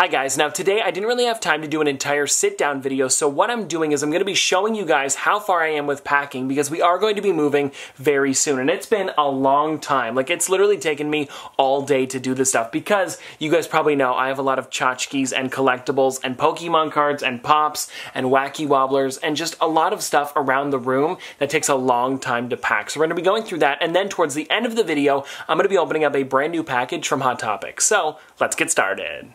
Hi guys, now today I didn't really have time to do an entire sit-down video, so what I'm doing is I'm going to be showing you guys how far I am with packing because we are going to be moving very soon, and it's been a long time. Like, it's literally taken me all day to do this stuff because you guys probably know I have a lot of tchotchkes and collectibles and Pokemon cards and pops and wacky wobblers and just a lot of stuff around the room that takes a long time to pack. So we're going to be going through that, and then towards the end of the video, I'm going to be opening up a brand new package from Hot Topic. So let's get started.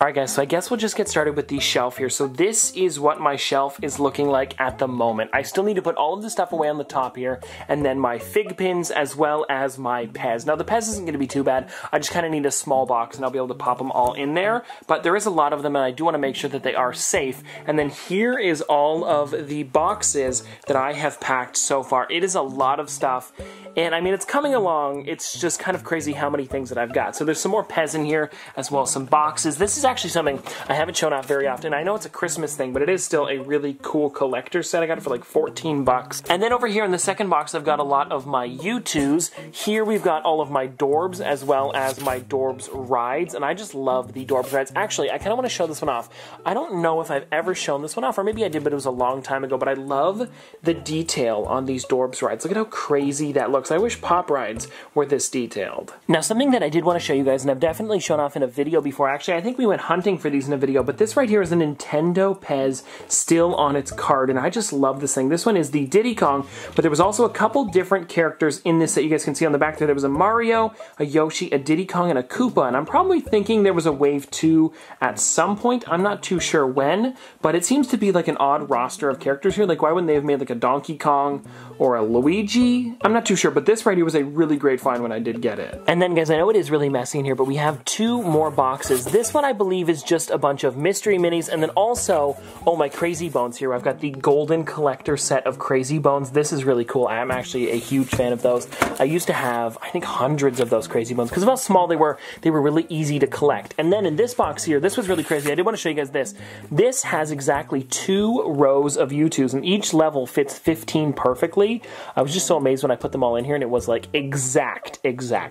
Alright guys, so I guess we'll just get started with the shelf here. So this is what my shelf is looking like at the moment. I still need to put all of this stuff away on the top here, and then my fig pins as well as my Pez. Now the Pez isn't going to be too bad, I just kind of need a small box and I'll be able to pop them all in there, but there is a lot of them and I do want to make sure that they are safe. And then here is all of the boxes that I have packed so far. It is a lot of stuff. And I mean, it's coming along, it's just kind of crazy how many things that I've got. So there's some more Pez in here, as well as some boxes. This is actually something I haven't shown off very often. I know it's a Christmas thing, but it is still a really cool collector set. I got it for like 14 bucks. And then over here in the second box, I've got a lot of my U2s. Here we've got all of my Dorbs, as well as my Dorbs rides, and I just love the Dorbs rides. Actually, I kind of want to show this one off. I don't know if I've ever shown this one off, or maybe I did, but it was a long time ago, but I love the detail on these Dorbs rides. Look at how crazy that looks. I wish Pop rides were this detailed. Now, something that I did want to show you guys, and I've definitely shown off in a video before. Actually, I think we went hunting for these in a video, but this right here is a Nintendo Pez still on its card, and I just love this thing. This one is the Diddy Kong, but there was also a couple different characters in this that you guys can see on the back there. There was a Mario, a Yoshi, a Diddy Kong, and a Koopa, and I'm probably thinking there was a Wave 2 at some point. I'm not too sure when, but it seems to be like an odd roster of characters here. Like, why wouldn't they have made like a Donkey Kong or a Luigi? I'm not too sure, but this right here was a really great find when I did get it. And then guys, I know it is really messy in here, but we have two more boxes. This one I believe is just a bunch of mystery minis, and then also, oh my crazy bones here. I've got the golden collector set of crazy bones. This is really cool. I'm actually a huge fan of those. I used to have, I think, hundreds of those crazy bones because of how small they were really easy to collect. And then in this box here, this was really crazy. I did want to show you guys this. This has exactly two rows of U2s, and each level fits 15 perfectly. I was just so amazed when I put them all in here, and it was like exact.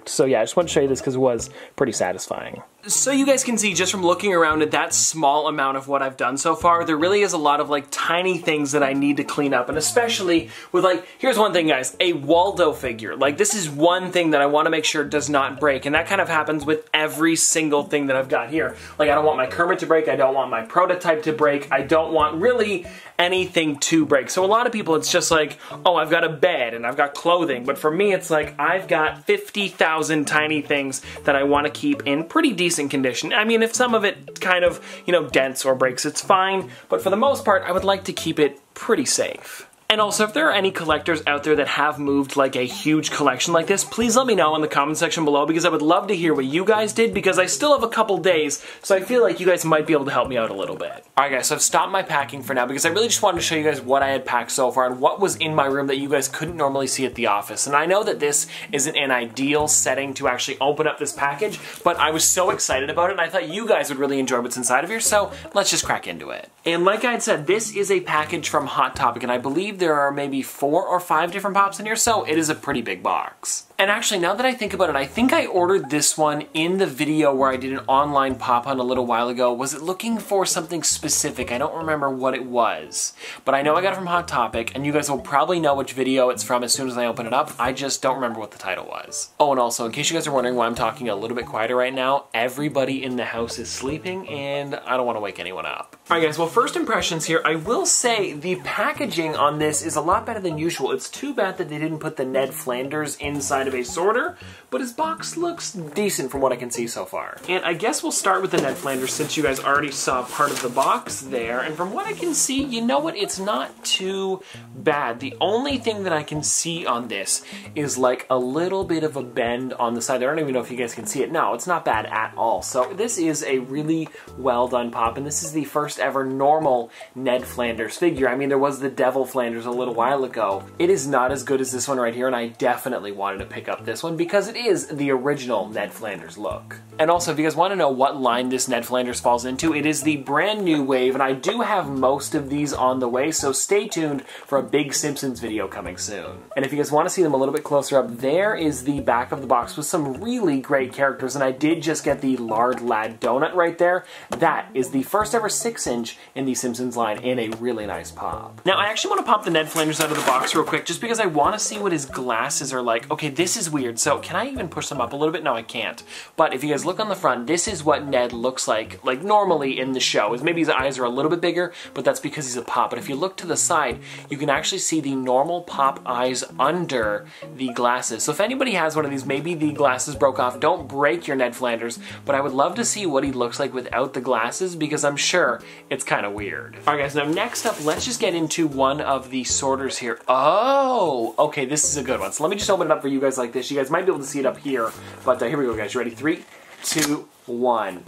So yeah, I just want to show you this because it was pretty satisfying. So you guys can see just from looking around at that small amount of what I've done so far, there really is a lot of like tiny things that I need to clean up, and especially with like, here's one thing guys, a Waldo figure. Like, this is one thing that I want to make sure does not break, and that kind of happens with every single thing that I've got here. Like, I don't want my Kermit to break, I don't want my prototype to break, I don't want really anything to break. So a lot of people, it's just like, oh, I've got a bed and I've got clothing, but for me it's like I've got 50,000 tiny things that I want to keep in pretty decent condition. I mean, if some of it kind of, you know, dents or breaks, it's fine, but for the most part, I would like to keep it pretty safe. And also, if there are any collectors out there that have moved like a huge collection like this, please let me know in the comment section below, because I would love to hear what you guys did, because I still have a couple days, so I feel like you guys might be able to help me out a little bit. Alright guys, so I've stopped my packing for now because I really just wanted to show you guys what I had packed so far and what was in my room that you guys couldn't normally see at the office. And I know that this isn't an ideal setting to actually open up this package, but I was so excited about it and I thought you guys would really enjoy what's inside of here, so let's just crack into it. And like I had said, this is a package from Hot Topic, and I believe there are maybe 4 or 5 different pops in here, so it is a pretty big box. And actually, now that I think about it, I think I ordered this one in the video where I did an online pop hunt a little while ago. Was it looking for something specific? I don't remember what it was, but I know I got it from Hot Topic, and you guys will probably know which video it's from as soon as I open it up. I just don't remember what the title was. Oh, and also, in case you guys are wondering why I'm talking a little bit quieter right now, everybody in the house is sleeping, and I don't want to wake anyone up. Alright guys, well, first impressions here, I will say the packaging on this is a lot better than usual. It's too bad that they didn't put the Ned Flanders inside of a sorter, but his box looks decent from what I can see so far. And I guess we'll start with the Ned Flanders since you guys already saw part of the box there, and from what I can see, you know what, it's not too bad. The only thing that I can see on this is like a little bit of a bend on the side there. I don't even know if you guys can see it. No, it's not bad at all. So this is a really well done pop, and this is the first ever normal Ned Flanders figure. I mean, there was the Devil Flanders a little while ago. It is not as good as this one right here, and I definitely wanted to pick pick up this one because it is the original Ned Flanders look. And also, if you guys want to know what line this Ned Flanders falls into, it is the brand new wave, and I do have most of these on the way, so stay tuned for a big Simpsons video coming soon. And if you guys want to see them a little bit closer up, there is the back of the box with some really great characters, and I did just get the Lard Lad Donut right there. That is the first ever 6-inch in the Simpsons line in a really nice pop. Now, I actually want to pop the Ned Flanders out of the box real quick just because I want to see what his glasses are like. Okay, this is weird, so can I even push them up a little bit? No, I can't. But if you guys look on the front, this is what Ned looks like normally in the show. Is maybe his eyes are a little bit bigger, but that's because he's a pop. But if you look to the side, you can actually see the normal pop eyes under the glasses. So if anybody has one of these, maybe the glasses broke off, don't break your Ned Flanders, but I would love to see what he looks like without the glasses because I'm sure it's kind of weird. All right, guys, now next up, let's just get into one of the sorters here. Oh, okay, this is a good one. So let me just open it up for you guys like this. You guys might be able to see it up here, but here we go, guys. You ready? 3, 2, 1.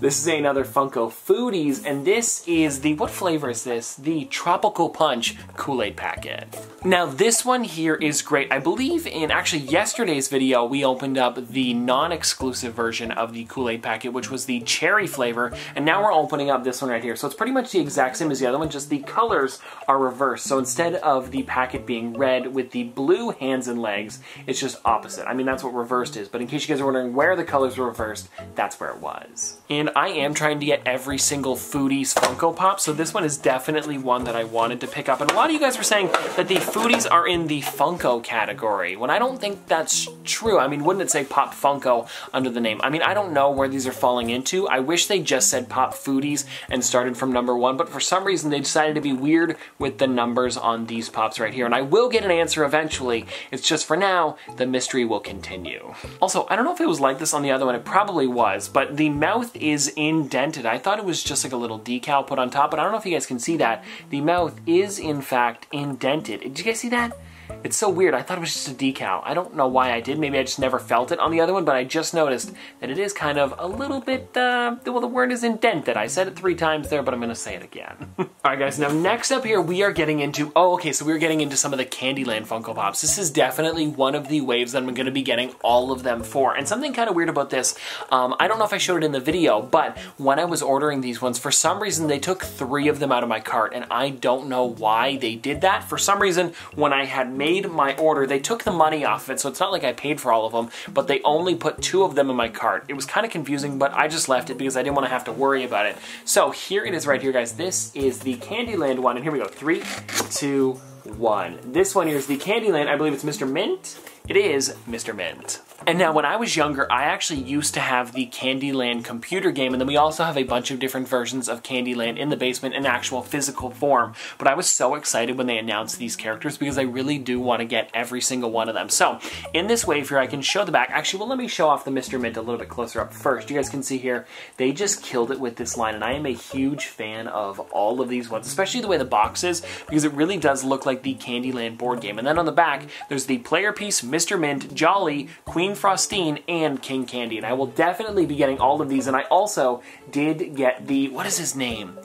This is another Funko Foodies, and this is the, what flavor is this? The Tropical Punch Kool-Aid packet. Now this one here is great. I believe in actually yesterday's video, we opened up the non-exclusive version of the Kool-Aid packet, which was the cherry flavor, and now we're opening up this one right here. So it's pretty much the exact same as the other one, just the colors are reversed. So instead of the packet being red with the blue hands and legs, it's just opposite. I mean, that's what reversed is, but in case you guys are wondering where the colors were reversed, that's where it was. And I am trying to get every single Foodies Funko Pop, so this one is definitely one that I wanted to pick up. And a lot of you guys were saying that the Foodies are in the Funko category, when I don't think that's true. I mean, wouldn't it say Pop Funko under the name? I mean, I don't know where these are falling into. I wish they just said Pop Foodies and started from number 1, but for some reason they decided to be weird with the numbers on these Pops right here, and I will get an answer eventually. It's just for now, the mystery will continue. Also, I don't know if it was like this on the other one. It probably was, but the mouth is indented. I thought it was just like a little decal put on top, but I don't know if you guys can see that. The mouth is in fact indented. Did you guys see that? It's so weird. I thought it was just a decal. I don't know why I did. Maybe I just never felt it on the other one, but I just noticed that it is kind of a little bit, well, the word is indented. I said it 3 times there, but I'm going to say it again. All right, guys, now next up here, we are getting into, oh, okay, so we're getting into some of the Candyland Funko Pops. This is definitely one of the waves that I'm going to be getting all of them for. And something kind of weird about this, I don't know if I showed it in the video, but when I was ordering these ones, for some reason, they took 3 of them out of my cart, and I don't know why they did that. For some reason, when I had made my order, they took the money off of it, so it's not like I paid for all of them, but they only put 2 of them in my cart. It was kind of confusing, but I just left it because I didn't want to have to worry about it. So here it is right here, guys. This is the Candyland one, and here we go. 3, 2, 1. This one here is the Candyland. I believe it's Mr. Mint. It is Mr. Mint. And now when I was younger, I actually used to have the Candyland computer game, and then we also have a bunch of different versions of Candyland in the basement in actual physical form. But I was so excited when they announced these characters because I really do want to get every single one of them. So in this wave here, I can show the back. Actually, well, let me show off the Mr. Mint a little bit closer up first. You guys can see here, they just killed it with this line, and I am a huge fan of all of these ones, especially the way the box is, because it really does look like the Candyland board game. And then on the back, there's the player piece, Mr. Mint, Jolly, Queen Frostine, and King Candy. And I will definitely be getting all of these. And I also did get the, what is his name?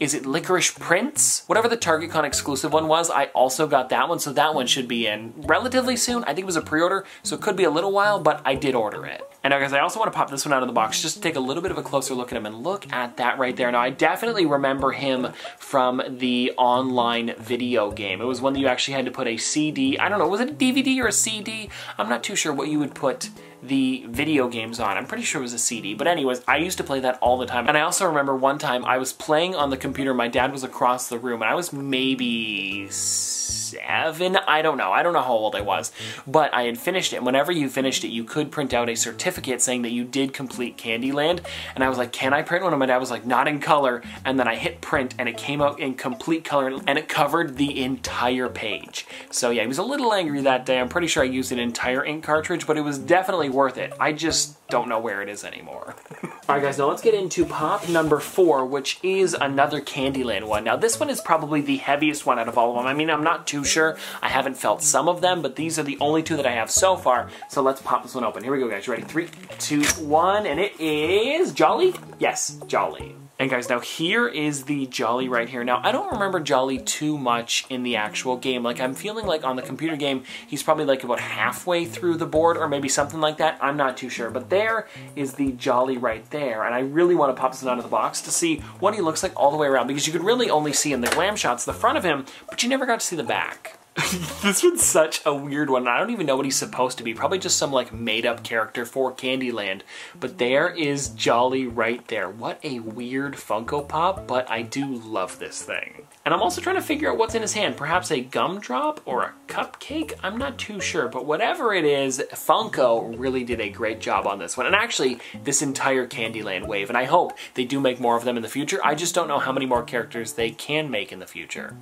Is it Licorice Prince? Whatever the Target Con exclusive one was, I also got that one. So that one should be in relatively soon. I think it was a pre-order, so it could be a little while, but I did order it. And now guys, I also want to pop this one out of the box just to take a little bit of a closer look at him, and look at that right there. Now I definitely remember him from the online video game. It was one that you actually had to put a CD, I don't know, was it a DVD or a CD? I'm not too sure what you would put the video games on. I'm pretty sure it was a CD, but anyways, I used to play that all the time. And I also remember one time I was playing on the computer, my dad was across the room, and I was maybe 7, I don't know how old I was, but I had finished it. And whenever you finished it, you could print out a certificate saying that you did complete Candyland. And I was like, can I print one? And my dad was like, not in color. And then I hit print, and it came out in complete color, and it covered the entire page. So yeah, he was a little angry that day. I'm pretty sure I used an entire ink cartridge, but it was definitely worth it. I just don't know where it is anymore. All right, guys, now let's get into pop number 4, which is another Candyland one. Now this one is probably the heaviest one out of all of them. I mean, I'm not too sure. I haven't felt some of them, but these are the only 2 that I have so far. So let's pop this one open. Here we go, guys. You ready? 3, 2, 1, and it is Jolly? Yes, Jolly. And guys, now here is the Jolly right here. Now, I don't remember Jolly too much in the actual game. Like, I'm feeling like on the computer game, he's probably like about halfway through the board or maybe something like that. I'm not too sure. But there is the Jolly right there. And I really want to pop this one out of the box to see what he looks like all the way around, because you could really only see in the glam shots the front of him, but you never got to see the back. This one's such a weird one. I don't even know what he's supposed to be. Probably just some like made up character for Candyland. But there is Jolly right there. What a weird Funko Pop, but I do love this thing. And I'm also trying to figure out what's in his hand. Perhaps a gumdrop or a cupcake? I'm not too sure, but whatever it is, Funko really did a great job on this one. And actually, this entire Candyland wave. And I hope they do make more of them in the future. I just don't know how many more characters they can make in the future.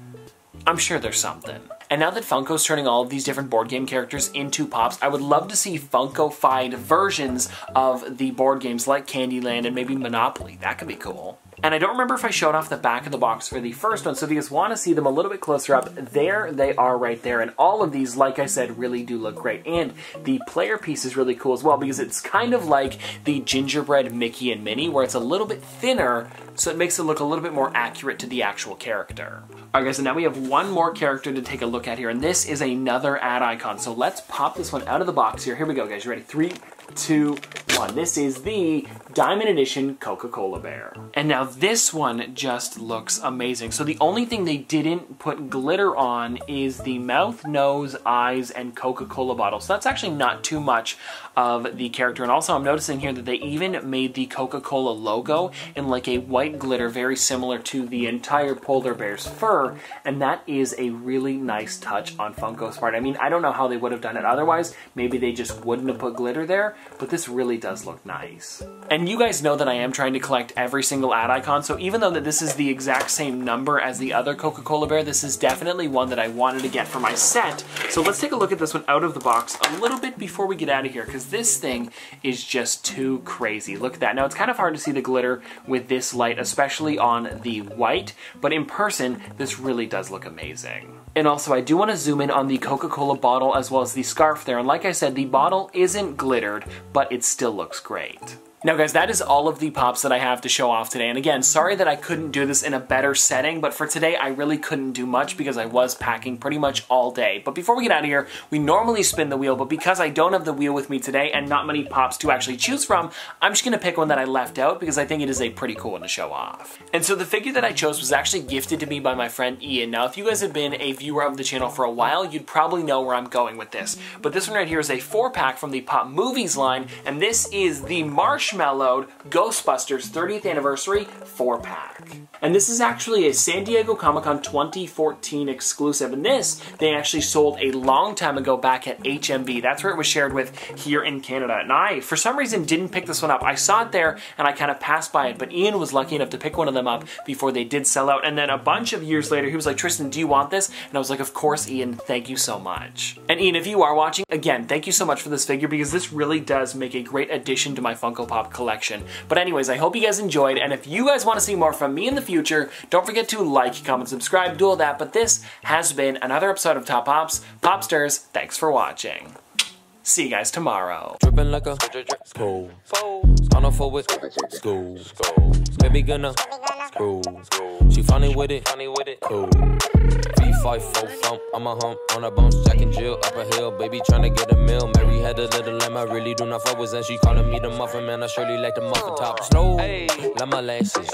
I'm sure there's something. And now that Funko's turning all of these different board game characters into Pops, I would love to see Funko-fied versions of the board games like Candyland and maybe Monopoly. That could be cool. And I don't remember if I showed off the back of the box for the first one, so if you guys want to see them a little bit closer up, there they are right there. And all of these, like I said, really do look great. And the player piece is really cool as well, because it's kind of like the gingerbread Mickey and Minnie, where it's a little bit thinner, so it makes it look a little bit more accurate to the actual character. All right, guys, and now we have one more character to take a look at here, and this is another ad icon. So let's pop this one out of the box here. Here we go, guys. You ready? 3, 2, 1. This is the Diamond Edition Coca-Cola bear. And now this one just looks amazing. So the only thing they didn't put glitter on is the mouth, nose, eyes, and Coca-Cola bottle. So that's actually not too much of the character. And also I'm noticing here that they even made the Coca-Cola logo in like a white glitter, very similar to the entire polar bear's fur. And that is a really nice touch on Funko's part. I mean, I don't know how they would have done it otherwise. Maybe they just wouldn't have put glitter there, but this really does look nice. And you guys know that I am trying to collect every single ad icon, so even though that this is the exact same number as the other Coca-Cola bear, this is definitely one that I wanted to get for my set. So let's take a look at this one out of the box a little bit before we get out of here, because this thing is just too crazy. Look at that. Now, it's kind of hard to see the glitter with this light, especially on the white, but in person, this really does look amazing. And also, I do want to zoom in on the Coca-Cola bottle as well as the scarf there, and like I said, the bottle isn't glittered, but it still looks great. Now guys, that is all of the Pops that I have to show off today. And again, sorry that I couldn't do this in a better setting, but for today I really couldn't do much because I was packing pretty much all day. But before we get out of here, we normally spin the wheel, but because I don't have the wheel with me today and not many Pops to actually choose from, I'm just gonna pick one that I left out because I think it is a pretty cool one to show off. And so the figure that I chose was actually gifted to me by my friend Ian. Now if you guys have been a viewer of the channel for a while, you'd probably know where I'm going with this. But this one right here is a 4-pack from the Pop Movies line, and this is the Marshmallowed Ghostbusters 30th Anniversary 4-pack. And this is actually a San Diego Comic-Con 2014 exclusive. And this, they actually sold a long time ago back at HMV. That's where it was shared with here in Canada. And I, for some reason, didn't pick this one up. I saw it there and I kind of passed by it, but Ian was lucky enough to pick one of them up before they did sell out. And then a bunch of years later, he was like, "Tristan, do you want this?" And I was like, "Of course, Ian, thank you so much." And Ian, if you are watching, again, thank you so much for this figure because this really does make a great addition to my Funko Pop collection. But anyways, I hope you guys enjoyed, and if you guys want to see more from me in the future, don't forget to like, comment, subscribe, do all that, but this has been another episode of Top Pops, Popsters, thanks for watching. See you guys tomorrow. Dripping like a school. On a four with school. Baby gonna school. She funny with it, cool. 5-4 thump, I'm a hump, on a bounce, Jack and Jill, up a hill, baby tryna get a meal, Mary had a little lamb, I really do not fuck with, and she calling me the muffin man, I surely like the muffin top, slow, like my lashes.